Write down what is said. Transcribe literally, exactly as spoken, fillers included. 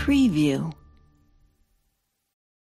preview.